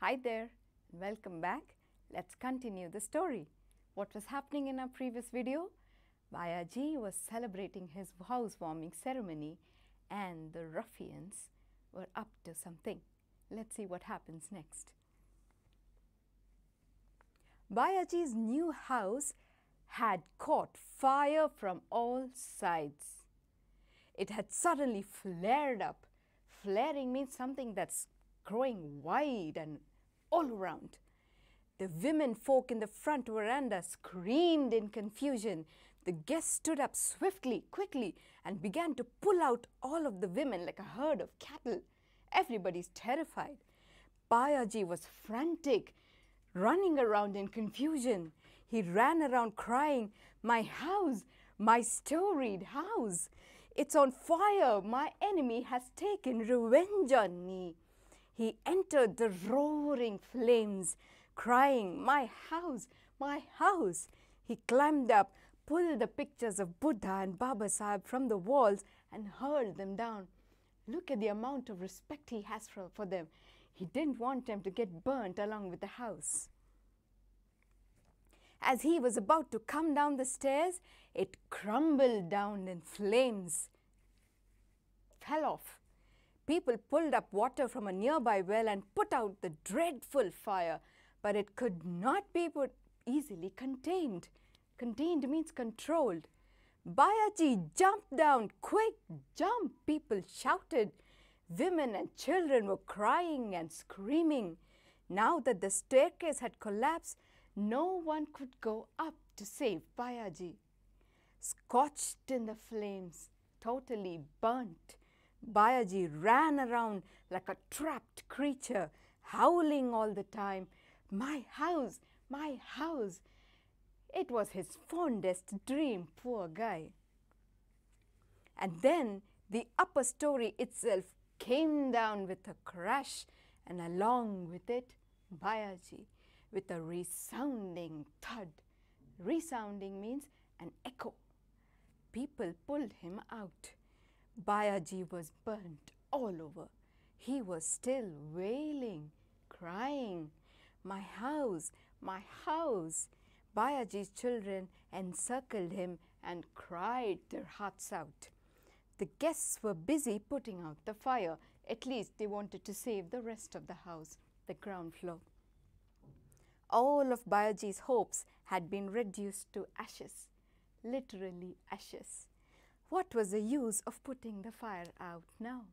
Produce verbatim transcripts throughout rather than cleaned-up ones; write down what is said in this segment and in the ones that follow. Hi there and welcome back. Let's continue the story. What was happening in our previous video? Bayaji was celebrating his housewarming ceremony and the ruffians were up to something. Let's see what happens next. Bayaji's new house had caught fire from all sides. It had suddenly flared up. Flaring means something that's growing wide and all around. The women folk in the front veranda screamed in confusion. The guests stood up swiftly, quickly, and began to pull out all of the women like a herd of cattle. Everybody's terrified. Bayaji was frantic, running around in confusion. He ran around crying, "My house, my storied house. It's on fire. My enemy has taken revenge on me." He entered the roaring flames, crying, "My house, my house." He climbed up, pulled the pictures of Buddha and Baba Sahib from the walls and hurled them down. Look at the amount of respect he has for, for them. He didn't want them to get burnt along with the house. As he was about to come down the stairs, it crumbled down in flames, fell off. People pulled up water from a nearby well and put out the dreadful fire, but it could not be easily contained. Contained means controlled. Bayaji jumped down, "Quick, jump," people shouted. Women and children were crying and screaming. Now that the staircase had collapsed, no one could go up to save Bayaji. Scorched in the flames, totally burnt, Bayaji ran around like a trapped creature, howling all the time, "My house, my house." It was his fondest dream, poor guy. And then the upper story itself came down with a crash, and along with it, Bayaji, with a resounding thud. Resounding means an echo. People pulled him out. Bayaji was burnt all over. He was still wailing, crying, "My house, my house." Bayaji's children encircled him and cried their hearts out. The guests were busy putting out the fire. At least they wanted to save the rest of the house, the ground floor. All of Bayaji's hopes had been reduced to ashes, literally ashes. What was the use of putting the fire out now?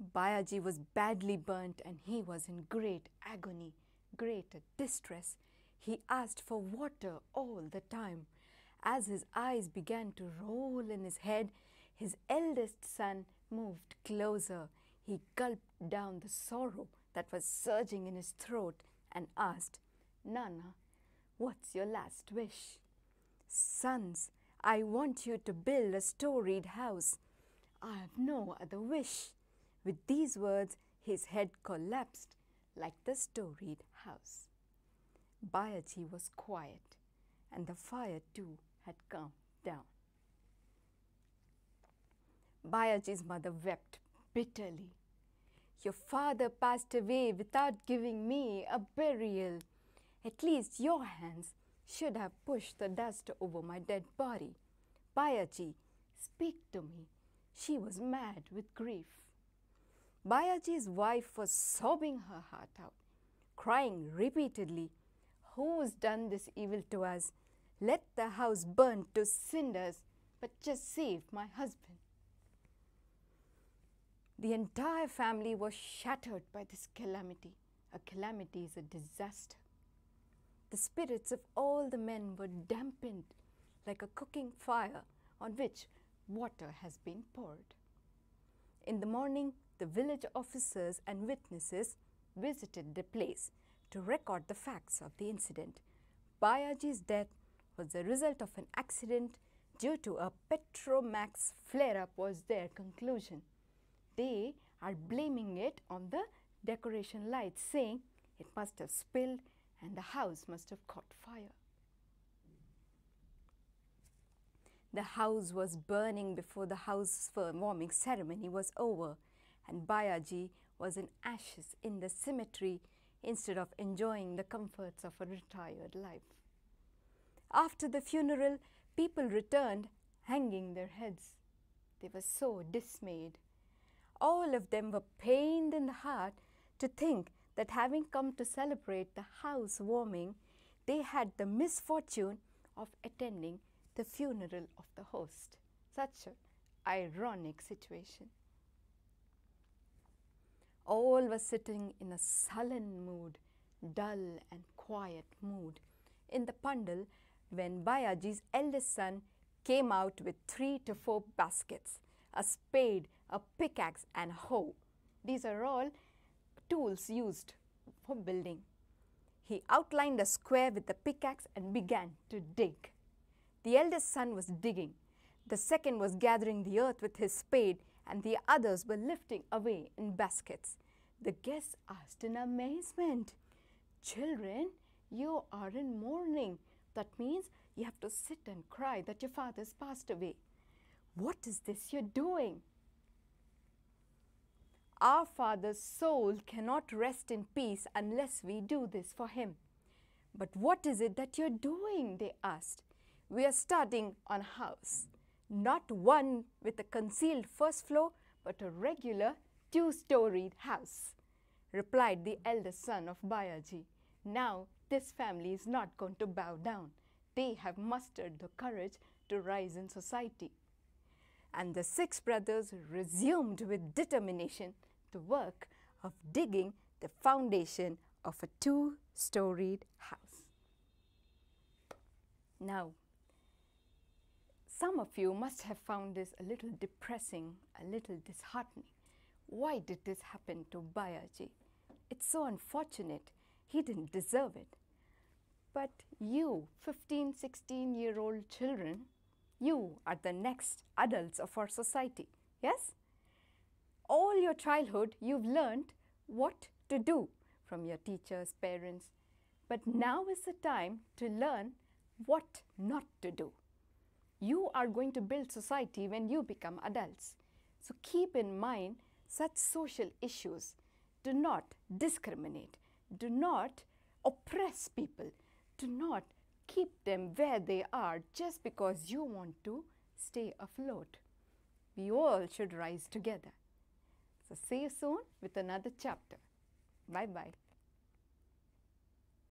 Bayaji was badly burnt and he was in great agony, great distress. He asked for water all the time. As his eyes began to roll in his head, his eldest son moved closer. He gulped down the sorrow that was surging in his throat and asked, "Nana, what's your last wish?" "Sons, I want you to build a storied house. I have no other wish." With these words, his head collapsed like the storied house. Bayaji was quiet, and the fire too had come down. Bayaji's mother wept bitterly. "Your father passed away without giving me a burial. At least your hands should have pushed the dust over my dead body. Bayaji, speak to me." She was mad with grief. Bayaji's wife was sobbing her heart out, crying repeatedly, "Who's done this evil to us? Let the house burn to cinders, but just save my husband." The entire family was shattered by this calamity. A calamity is a disaster. The spirits of all the men were dampened like a cooking fire on which water has been poured. In the morning, the village officers and witnesses visited the place to record the facts of the incident. Bayaji's death was the result of an accident due to a Petromax flare-up was their conclusion. They are blaming it on the decoration lights, saying it must have spilled and the house must have caught fire. The house was burning before the housewarming ceremony was over, and Bayaji was in ashes in the cemetery instead of enjoying the comforts of a retired life. After the funeral, people returned hanging their heads. They were so dismayed. All of them were pained in the heart to think that having come to celebrate the housewarming, they had the misfortune of attending the funeral of the host. Such an ironic situation. All were sitting in a sullen mood, dull and quiet mood, in the pandal when Bayaji's eldest son came out with three to four baskets, a spade, a pickaxe and a hoe. These are all tools used for building. He outlined a square with the pickaxe and began to dig. The eldest son was digging, the second was gathering the earth with his spade, and the others were lifting away in baskets. The guests asked in amazement, "Children, you are in mourning. That means you have to sit and cry that your father has passed away. What is this you're doing?" Our father's soul cannot rest in peace unless we do this for him. "But what is it that you're doing?" they asked. "We are starting on a house. Not one with a concealed first floor, but a regular two-storied house," replied the eldest son of Bayaji. "Now this family is not going to bow down. They have mustered the courage to rise in society." And the six brothers resumed with determination the work of digging the foundation of a two-storied house. Now, some of you must have found this a little depressing, a little disheartening. Why did this happen to Bayaji? It's so unfortunate. He didn't deserve it. But you, fifteen, sixteen-year-old children, you are the next adults of our society, yes? All your childhood, you've learned what to do from your teachers, parents. But now is the time to learn what not to do. You are going to build society when you become adults. So keep in mind such social issues. Do not discriminate. Do not oppress people. Do not keep them where they are just because you want to stay afloat. We all should rise together. So see you soon with another chapter. Bye-bye.